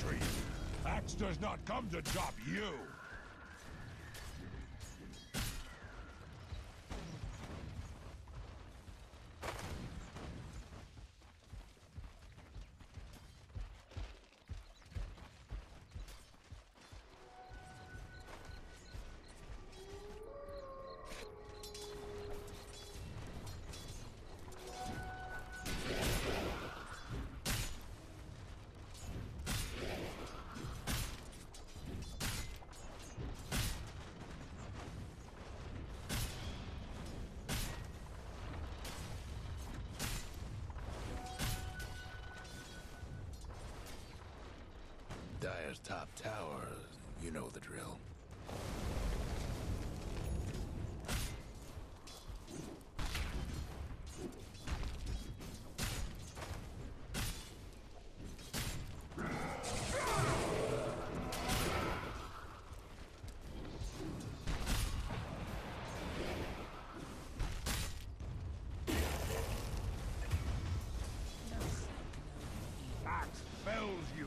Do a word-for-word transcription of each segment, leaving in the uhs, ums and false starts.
country. Axe does not come to chop you. Dire's top tower, you know the drill. Axe fells you!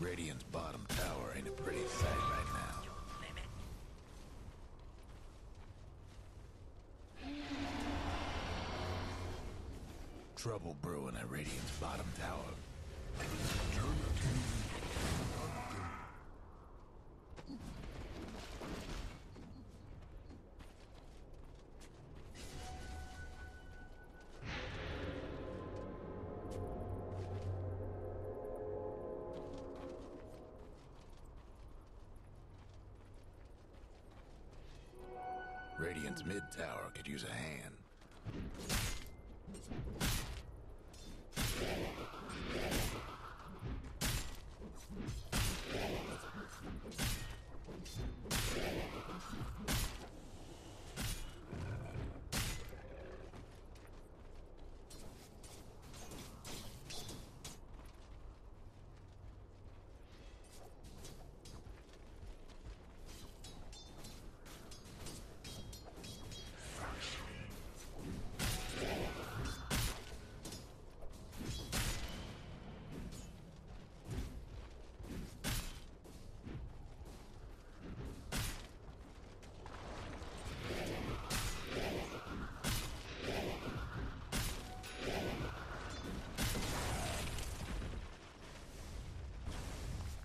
Radiant's bottom tower ain't a pretty sight right now. You limit. Trouble brewing at Radiant's bottom tower. Radiant's mid-tower could use a hand.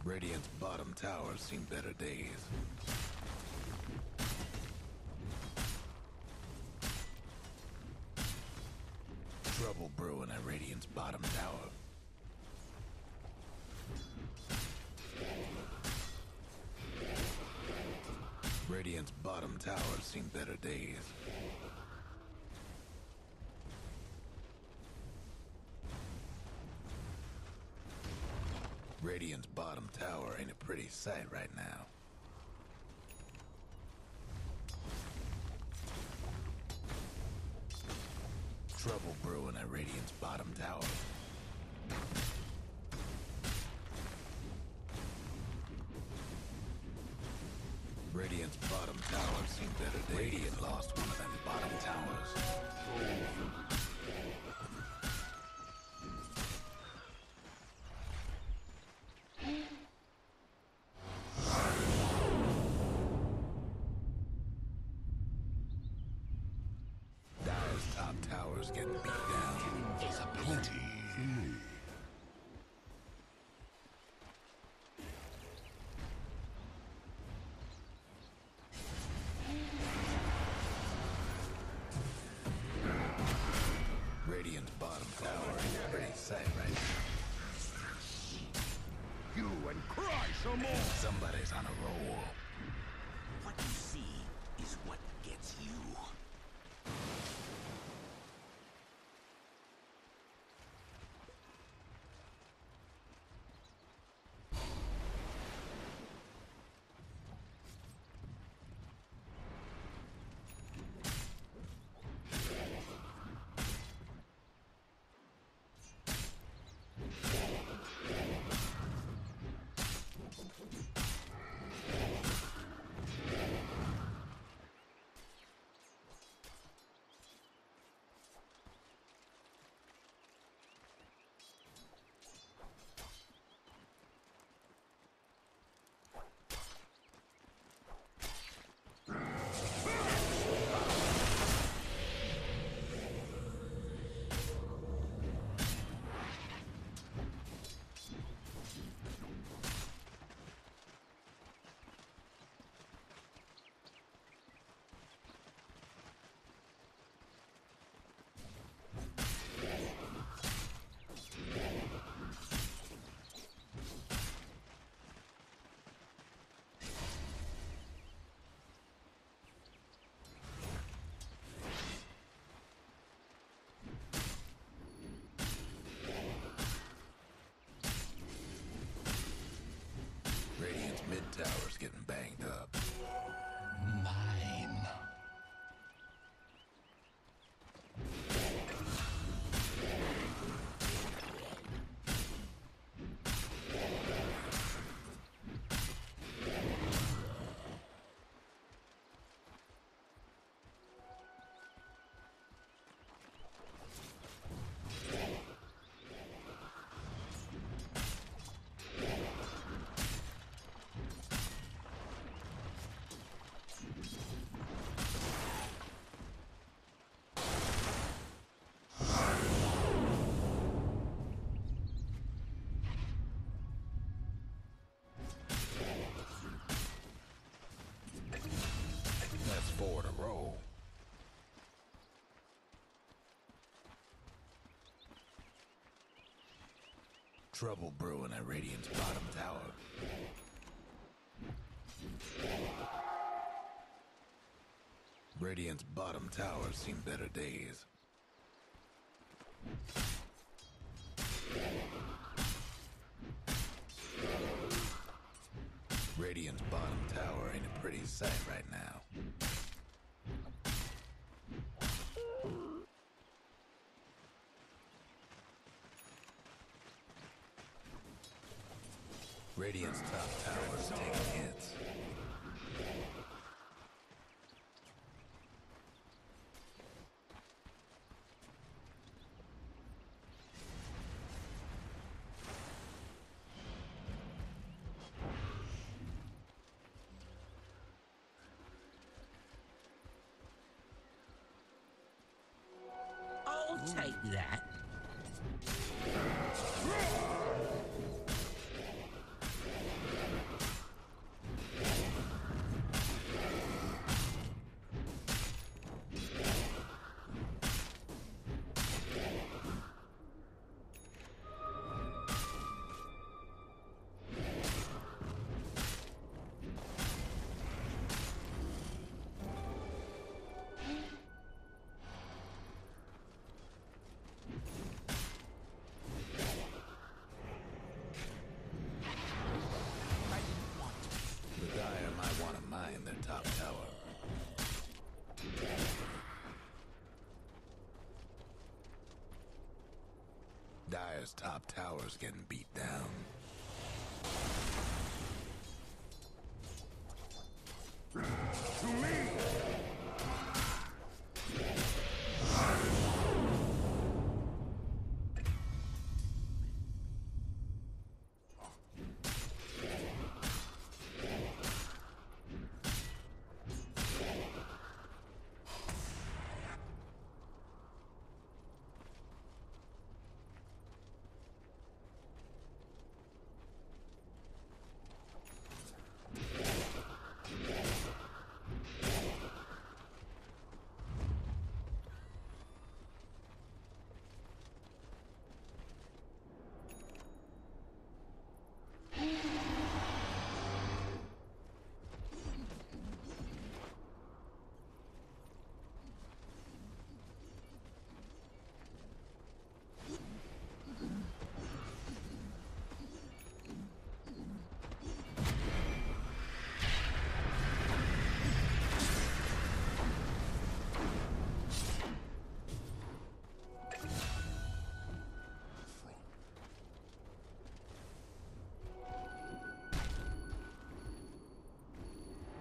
Radiant's bottom towers seen better days. Trouble brewing at Radiant's bottom tower. Radiant's bottom towers seen better days. Radiant's bottom tower ain't a pretty sight right now. Trouble brewing at Radiant's bottom tower. Radiant's bottom tower seen better days. Radiant lost one of them bottom towers. Towers getting beat down. There's a plenty. Mm. Radiant's bottom tower is pretty safe right now. You and cry some more! Somebody's on a roll. What you see is tower's getting banged up. Mine. Trouble brewing at Radiant's bottom tower. Radiant's bottom tower's seen better days. Radiant's bottom tower ain't a pretty sight right now. Radiant's top tower's taking hits. I'll take that. Dire's top tower's getting beat down. To me!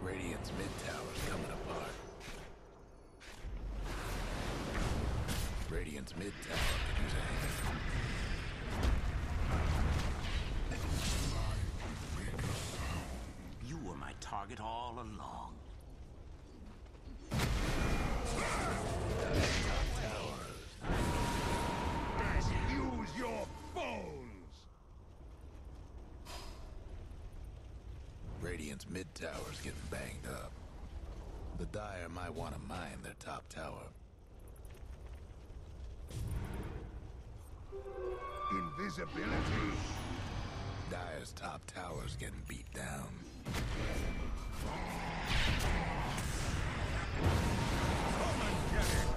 Radiant's mid tower could use a hand. You were my target all along. Use your bones. Radiant's mid tower's getting banged up. The Dire might want to mine their top tower. Invisibility. Dire's top tower's getting beat down. Come and get it.